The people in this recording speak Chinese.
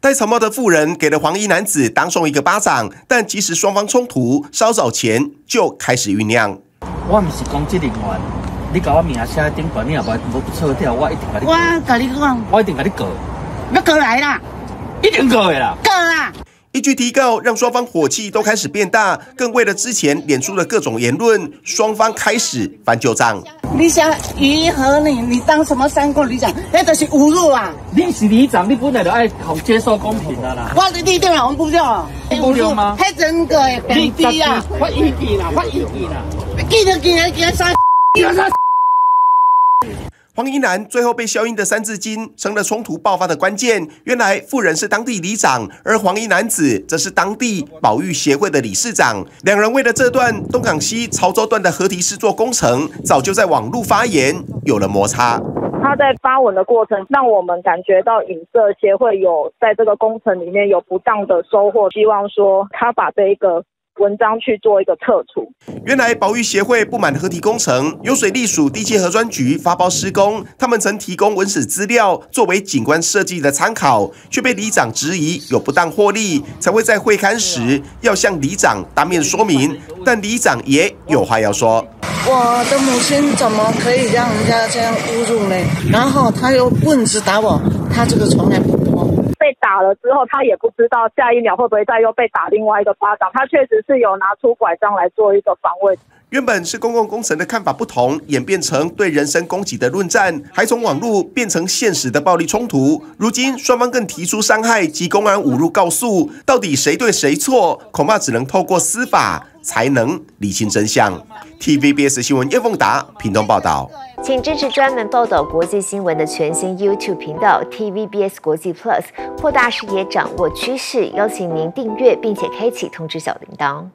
戴草帽的妇人给了黄衣男子当众一个巴掌，但即使双方冲突，稍早前就开始酝酿。我唔是讲这个案，你搞我名写喺顶边，你也无撤掉，我一定甲你。我甲你讲，我一定甲你告，要告来啦，一定告的啦，告啦！一句提告让双方火气都开始变大，更为了之前脸书的各种言论，双方开始翻旧账。你想如何你当什么三公里长？那都是侮辱啊！你是里长，你本来就爱好接受公平的啦。我的立场我们不要，不要吗？太真个诶，本地啊！我异议啦，我异议啦！记得啥？黄衣男最后被消音的三字经成了冲突爆发的关键。原来妇人是当地里长，而黄衣男子则是当地保育协会的理事长。两人为了这段东港溪潮州段的河堤施作工程，早就在网路发言，有了摩擦。他在发文的过程，让我们感觉到影射协会有在这个工程里面有不当的收获，希望说他把这一个文章去做一个撤除。原来保育协会不满河堤工程，由水利署地界河川局发包施工，他们曾提供文史资料作为景观设计的参考，却被里长质疑有不当获利，才会在会勘时要向里长当面说明。但里长也有话要说：我的母亲怎么可以让人家这样侮辱呢？然后他用棍子打我，他这个从来不多。被打了之后，他也不知道下一秒会不会再又被打另外一个巴掌。他确实是有拿出拐杖来做一个防卫。原本是公共工程的看法不同，演变成对人身攻击的论战，还从网络变成现实的暴力冲突。如今双方更提出伤害及公然侮辱告诉，到底谁对谁错，恐怕只能透过司法才能理清真相。TVBS 新闻叶凤达屏东报道。请支持专门报道国际新闻的全新 YouTube 频道 TVBS 国际 Plus， 扩大视野，掌握趋势。邀请您订阅并且开启通知小铃铛。